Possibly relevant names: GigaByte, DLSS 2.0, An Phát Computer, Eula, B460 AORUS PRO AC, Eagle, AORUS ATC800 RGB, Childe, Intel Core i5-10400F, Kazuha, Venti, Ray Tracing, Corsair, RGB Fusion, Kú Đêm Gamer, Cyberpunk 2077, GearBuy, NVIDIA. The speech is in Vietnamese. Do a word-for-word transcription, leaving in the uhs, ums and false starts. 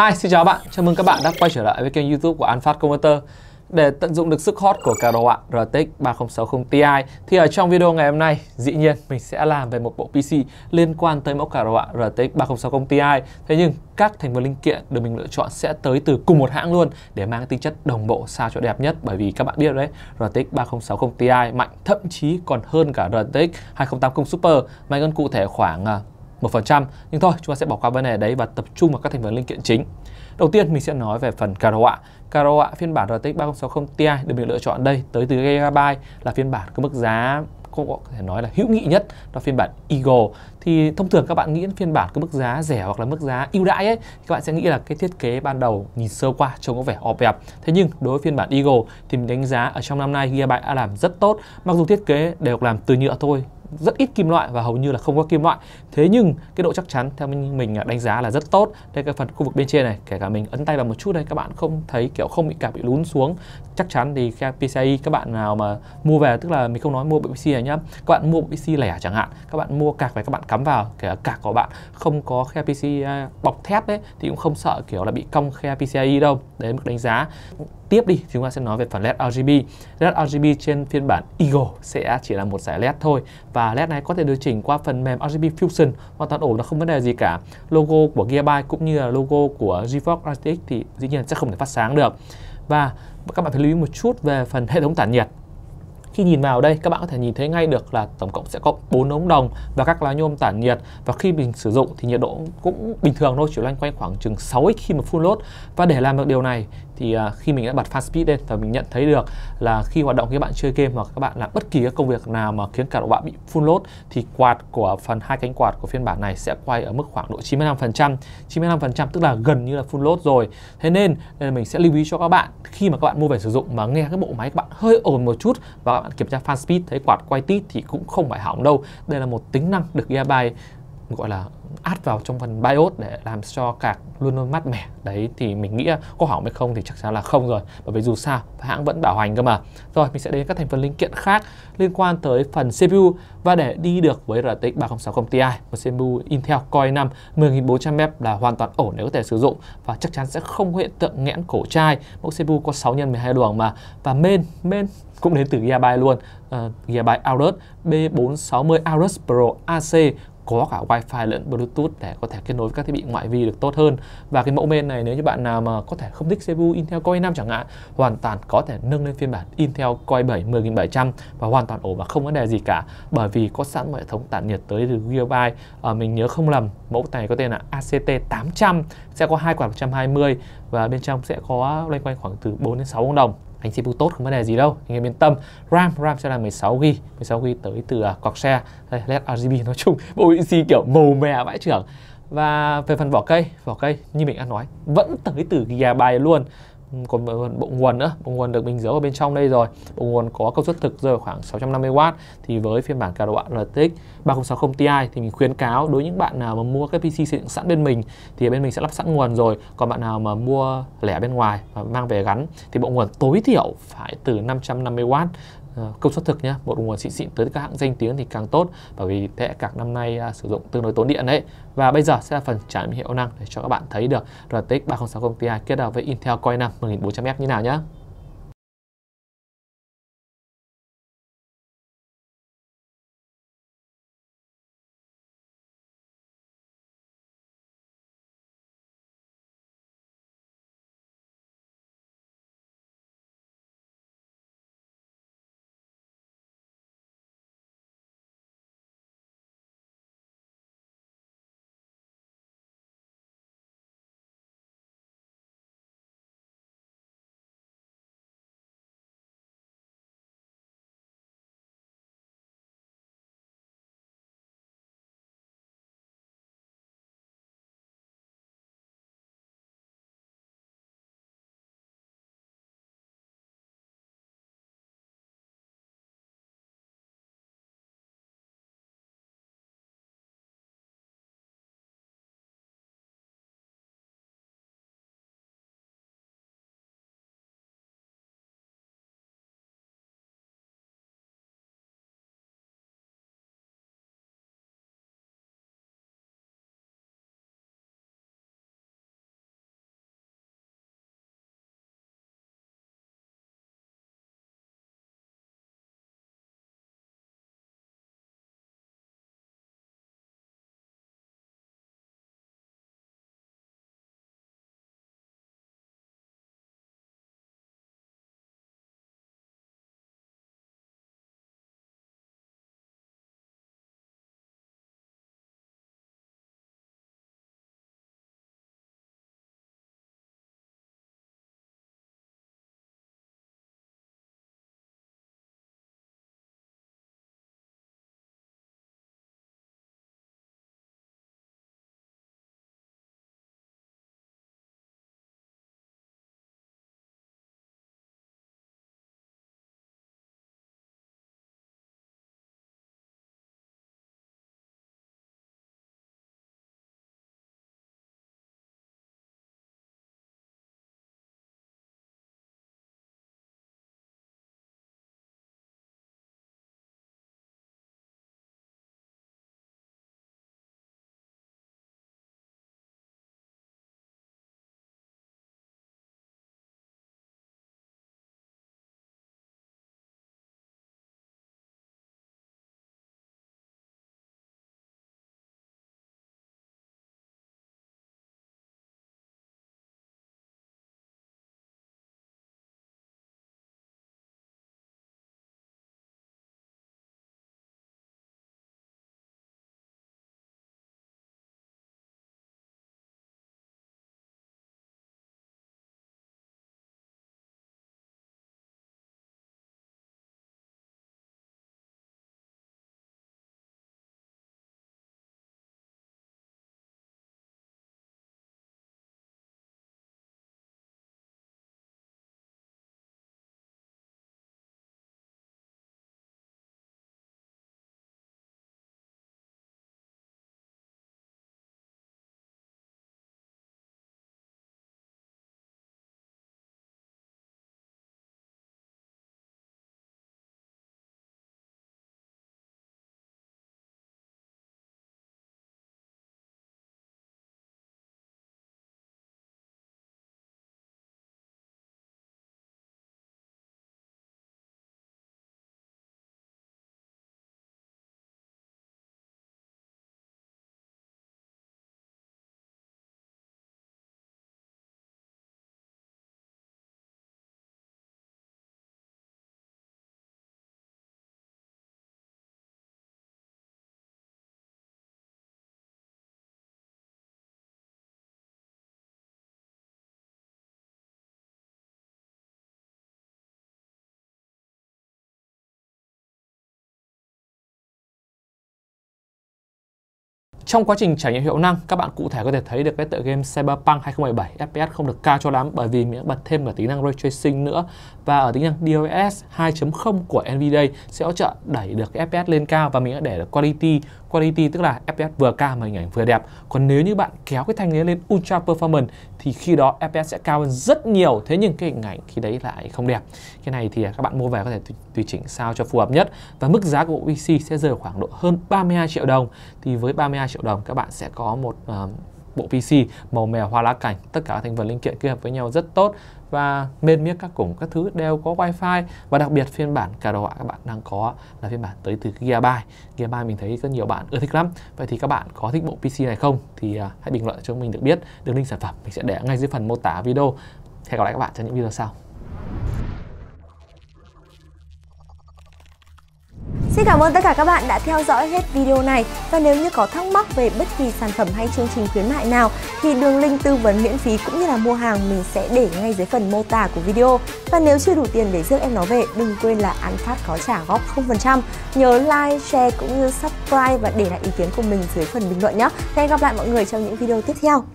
Hi, xin chào các bạn, chào mừng các bạn đã quay trở lại với kênh YouTube của An Phát Computer. Để tận dụng được sức hot của card đồ họa R T X ba không sáu không Ti thì ở trong video ngày hôm nay dĩ nhiên mình sẽ làm về một bộ pê xê liên quan tới mẫu card đồ họa R T X ba không sáu không Ti. Thế nhưng các thành phần linh kiện được mình lựa chọn sẽ tới từ cùng một hãng luôn để mang tính chất đồng bộ sao cho đẹp nhất, bởi vì các bạn biết đấy, R T X ba không sáu không Ti mạnh thậm chí còn hơn cả R T X hai không tám không Super, mạnh hơn cụ thể khoảng một phần trăm. Nhưng thôi, chúng ta sẽ bỏ qua vấn đề đấy và tập trung vào các thành phần linh kiện chính. Đầu tiên mình sẽ nói về phần card đồ họa. Card đồ họa phiên bản R T X ba không sáu không Ti được mình lựa chọn đây tới từ GigaByte, là phiên bản có mức giá có thể nói là hữu nghị nhất, đó phiên bản Eagle. Thì thông thường các bạn nghĩ phiên bản có mức giá rẻ hoặc là mức giá ưu đãi ấy, các bạn sẽ nghĩ là cái thiết kế ban đầu nhìn sơ qua trông có vẻ ọp ẹp. Thế nhưng đối với phiên bản Eagle thì mình đánh giá ở trong năm nay GigaByte đã làm rất tốt, mặc dù thiết kế đều làm từ nhựa thôi, rất ít kim loại và hầu như là không có kim loại. Thế nhưng cái độ chắc chắn theo mình đánh giá là rất tốt. Đây, cái phần khu vực bên trên này, kể cả mình ấn tay vào một chút đây, các bạn không thấy kiểu không bị cảm bị lún xuống. Chắc chắn thì pê xê i các bạn nào mà mua về, tức là mình không nói mua bộ pê xê này nhá, các bạn mua bộ pê xê lẻ chẳng hạn, các bạn mua cạc này các bạn cắm vào, kể cả cạc của bạn không có khe pê xê i bọc thép đấy thì cũng không sợ kiểu là bị cong khe pê xê i đâu. Đấy mức đánh giá. Tiếp đi, chúng ta sẽ nói về phần led R G B. Led R G B trên phiên bản Eagle sẽ chỉ là một dải led thôi, và led này có thể điều chỉnh qua phần mềm R G B Fusion, hoàn toàn ổn, nó không vấn đề gì cả. Logo của GearBuy cũng như là logo của GeForce R T X thì dĩ nhiên sẽ không thể phát sáng được. Và các bạn phải lưu ý một chút về phần hệ thống tản nhiệt. Khi nhìn vào đây các bạn có thể nhìn thấy ngay được là tổng cộng sẽ có bốn ống đồng và các lá nhôm tản nhiệt, và khi mình sử dụng thì nhiệt độ cũng bình thường thôi, chỉ loanh quanh khoảng chừng sáu x khi mà full load. Và để làm được điều này thì khi mình đã bật fast speed lên và mình nhận thấy được là khi hoạt động, các bạn chơi game hoặc các bạn làm bất kỳ các công việc nào mà khiến cả các bạn bị full load thì quạt của phần hai cánh quạt của phiên bản này sẽ quay ở mức khoảng độ chín mươi lăm phần trăm, chín mươi lăm phần trăm tức là gần như là full load rồi. Thế nên mình sẽ lưu ý cho các bạn khi mà các bạn mua về sử dụng mà nghe cái bộ máy các bạn hơi ồn một chút và các bạn kiểm tra fan speed thấy quạt quay tít thì cũng không phải hỏng đâu. Đây là một tính năng được GearBuy gọi là át vào trong phần BIOS để làm cho card luôn luôn mát mẻ. Đấy thì mình nghĩ có hỏng hay không thì chắc chắn là không rồi, bởi vì dù sao hãng vẫn bảo hành cơ mà. Rồi mình sẽ đến các thành phần linh kiện khác liên quan tới phần xê pê u, và để đi được với R T X ba không sáu không Ti, một xê pê u Intel Core i năm một không bốn không không F là hoàn toàn ổn để có thể sử dụng, và chắc chắn sẽ không hiện tượng nghẽn cổ chai. Mẫu xê pê u có sáu nhân mười hai luồng mà, và main main cũng đến từ GigaByte luôn, uh, GigaByte Aorus B bốn sáu không Aorus Pro A C, có cả Wi-Fi lẫn Bluetooth để có thể kết nối với các thiết bị ngoại vi được tốt hơn. Và cái mẫu main này, nếu như bạn nào mà có thể không thích xê pê u Intel Core i năm chẳng hạn, hoàn toàn có thể nâng lên phiên bản Intel Core i bảy một không bảy không không và hoàn toàn ổn và không vấn đề gì cả, bởi vì có sẵn một hệ thống tản nhiệt tới từ GearBuy. À, mình nhớ không lầm mẫu này có tên là A C T tám trăm, sẽ có hai quạt một trăm hai mươi và bên trong sẽ có loanh quanh khoảng từ bốn đến sáu ống đồng. Anh xê pê u tốt không vấn đề gì đâu, anh em yên tâm. RAM, RAM sẽ là mười sáu gi ga bai, mười sáu gi ga bai tới từ uh, Corsair. Đây, led R G B, nói chung bộ pê xê kiểu màu mè vãi trưởng. Và về phần vỏ cây, vỏ cây như mình đã nói vẫn tới từ GigaByte luôn. Còn bộ nguồn nữa, bộ nguồn được mình giấu ở bên trong đây rồi. Bộ nguồn có công suất thực rơi khoảng sáu trăm năm mươi oát. Thì với phiên bản card đồ họa R T X ba không sáu không Ti thì mình khuyến cáo đối với những bạn nào mà mua cái pê xê xây dựng sẵn bên mình thì bên mình sẽ lắp sẵn nguồn rồi. Còn bạn nào mà mua lẻ bên ngoài và mang về gắn thì bộ nguồn tối thiểu phải từ năm trăm năm mươi oát công suất thực nhé. Một nguồn xịn xịn tới các hãng danh tiếng thì càng tốt, bởi vì thế các năm nay à, sử dụng tương đối tốn điện đấy. Và bây giờ sẽ là phần trải nghiệm hiệu năng để cho các bạn thấy được R T X ba không sáu không Ti kết hợp với Intel Core i năm một không bốn không F như nào nhé. Trong quá trình trải nghiệm hiệu năng, các bạn cụ thể có thể thấy được cái tựa game Cyberpunk hai không bảy bảy ép pê ét không được cao cho lắm bởi vì mình đã bật thêm cả tính năng Ray Tracing nữa, và ở tính năng đê lờ ét ét hai chấm không của NVIDIA sẽ hỗ trợ đẩy được cái ép pê ét lên cao, và mình đã để được Quality. Quality tức là ép pê ét vừa cao mà hình ảnh vừa đẹp. Còn nếu như bạn kéo cái thanh này lên Ultra Performance thì khi đó ép pê ét sẽ cao hơn rất nhiều, thế nhưng cái hình ảnh khi đấy lại không đẹp. Cái này thì các bạn mua về có thể tùy chỉnh sao cho phù hợp nhất, và mức giá của bộ pê xê sẽ rơi khoảng độ hơn ba mươi hai triệu đồng. Thì với ba mươi hai triệu đồng các bạn sẽ có một uh, bộ pê xê màu mè hoa lá cảnh, tất cả các thành phần linh kiện kết hợp với nhau rất tốt, và bên miếng các cổng các thứ đều có wifi, và đặc biệt phiên bản card họa các bạn đang có là phiên bản tới từ GigaByte. GigaByte mình thấy rất nhiều bạn ưa thích lắm. Vậy thì các bạn có thích bộ pê xê này không? Thì uh, hãy bình luận cho mình được biết. Đường link sản phẩm mình sẽ để ngay dưới phần mô tả video. Hẹn gặp lại các bạn trong những video sau. Xin cảm ơn tất cả các bạn đã theo dõi hết video này, và nếu như có thắc mắc về bất kỳ sản phẩm hay chương trình khuyến mại nào thì đường link tư vấn miễn phí cũng như là mua hàng mình sẽ để ngay dưới phần mô tả của video. Và nếu chưa đủ tiền để rước em nó về, đừng quên là An Phát có trả góp không phần trăm. Nhớ like, share cũng như subscribe và để lại ý kiến của mình dưới phần bình luận nhé. Hẹn gặp lại mọi người trong những video tiếp theo.